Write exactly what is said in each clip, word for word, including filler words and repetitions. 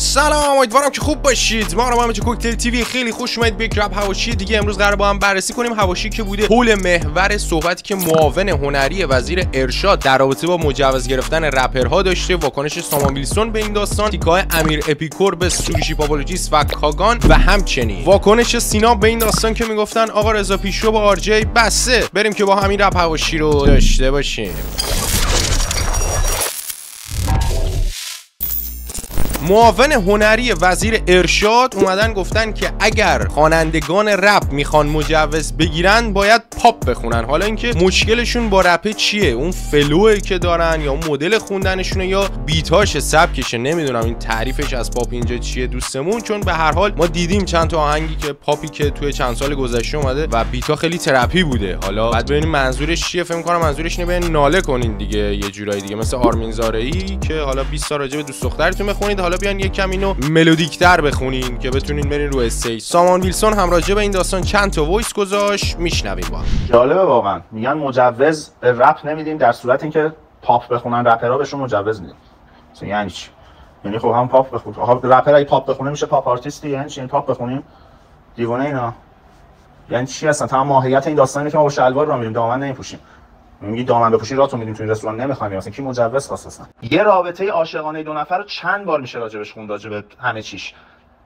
سلام، امیدوارم که خوب باشید. ما رو هم تو کوکتیل تیوی خیلی خوش اومدید به یک رپ حواشی دیگه. امروز قرار با هم بررسی کنیم حواشی که بوده حول محور صحبتی که معاون هنری وزیر ارشاد در رابطه با مجوز گرفتن رپرها داشته، واکنش سامان ویلسون به این داستان، تیکه‌های امیر اپیکور به سوشی پاپولوژیس و کاگان و همچنین واکنش سینا به این داستان که میگفتن آقا رضا پیشرو با آرجی بسه. بریم که با همین رپ حواشی رو داشته باشیم. معاون هنری وزیر ارشاد اومدن گفتن که اگر خوانندگان رپ میخوان مجوز بگیرن باید پاپ بخونن. حالا اینکه مشکلشون با رپ چیه، اون فلوه که دارن یا مدل خوندنشونه یا بیتاش سبکشه، نمیدونم این تعریفش از پاپ اینجا چیه دوستمون، چون به هر حال ما دیدیم چند تا آهنگی که پاپی که توی چند سال گذشته اومده و بیتا خیلی ترپی بوده. حالا بعد ببینیم منظورش چیه. فکر می‌کنم منظورش اینه ببین ناله کنین دیگه، یه جورایی دیگه مثل آرمین زارعی که حالا بیست سال راجع به دوست دخترتون بخونید، حالا بیان یک کم اینو ملودیک‌تر بخونین که بتونین برین رو استیج. سامان ویلسون هم راجع به این داستان چند تا وایس گذاشت، میشنویم با. جالبه واقعا، میگن مجوز رپ نمیدیم در صورت اینکه پاپ بخونن، رپرها بهشون مجوز میدیم. یعنی چی؟ یعنی خب هم پاپ بخون، آها رپر اگه پاپ بخونه میشه پاپ آرتیست، یعنی چی پاپ بخونیم؟ دیوانه اینا. یعنی چی اصلا؟ تمام ماهیت این داستانه که ما با شلوار راه میریم، دامن نمیپوشیم. میگی دامن بپوشی راتون میدیم تو این رستوران، نمیخوایم اصلا. کی مجوز خواست اصلا؟ یه رابطه عاشقانه دو نفر رو چند بار میشه راجبش خوند، راجب همه چیش.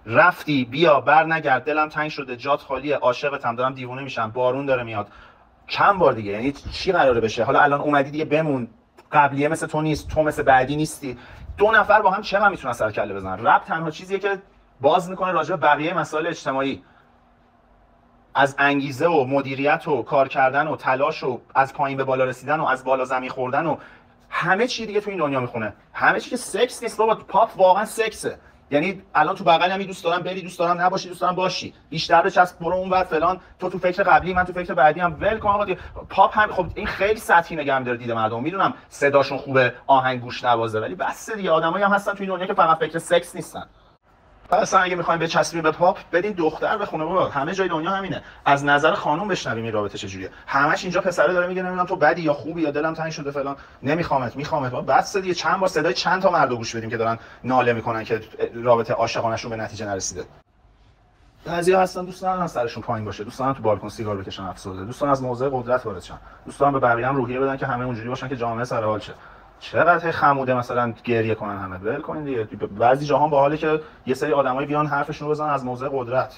رفتی بیا بر نگرد، دلم تنگ شده، جات خالیه، عاشقتم، دارم دیوونه میشم، بارون داره میاد. چند بار دیگه، یعنی چی قراره بشه؟ حالا الان اومدی دیگه بمون، قبلیه مثل تو نیست، تو مثل بعدی نیستی. دو نفر با هم چقدر میتونن سر کله بزنن؟ رپ تنها چیزیه که باز میکنه راجب بقیه مسائل اجتماعی، از انگیزه و مدیریت و کار کردن و تلاش و از پایین به بالا رسیدن و از بالا زمین خوردن و همه چی دیگه تو این دنیا میخونه. همه چی که سکس نیست بابا، پاپ واقعا سکسه. یعنی الان تو بغل همین دوست دارم بری، دوست دارم نباشی، دوست دارم باشی، بیشتر بچسب برو اونور فلان، تو تو فکر قبلی من تو فکر بعدی ام، ول کن آقا. پاپ هم خب این خیلی سطحی نگه می‌داره دیده مردم. میدونم صداشون خوبه، آهنگ گوش نوازه، ولی بس دیگه آدمایی هم هستن تو این دنیا که فقط فکر سکس نیستن. اصلا اگه میخوایم به چسبیم به پاپ بدین دختر بخونه بابا، همه جای دنیا همینه. از نظر خانم بشنویم این رابطه چجوریه. همش اینجا پسره داره میگه نمیدونم تو بدی یا خوبی یا دلم تنگ شده فلان، نمیخوامت میخوامت بابا. بس دیگه چند بار صدای چند تا مردو گوش بدیم که دارن ناله میکنن که رابطه عاشقانهشون به نتیجه نرسیده. بعضیا هستن دوست دارن سرشون پایین باشه، دوست دارن تو بالکن سیگار بکشن، افسرده، دوست دارن از موضع قدرت وارد شن، دوست دارن به بقیه هم روحیه بدن که همه اونجوری باشن که جامعه سر حال شه. چقدر خموده مثلا گریه کنن همه، ول کنین دیگه. بعضی جاها با حاله که یه سری آدمای بیان حرفشون رو بزنن از موضع قدرت،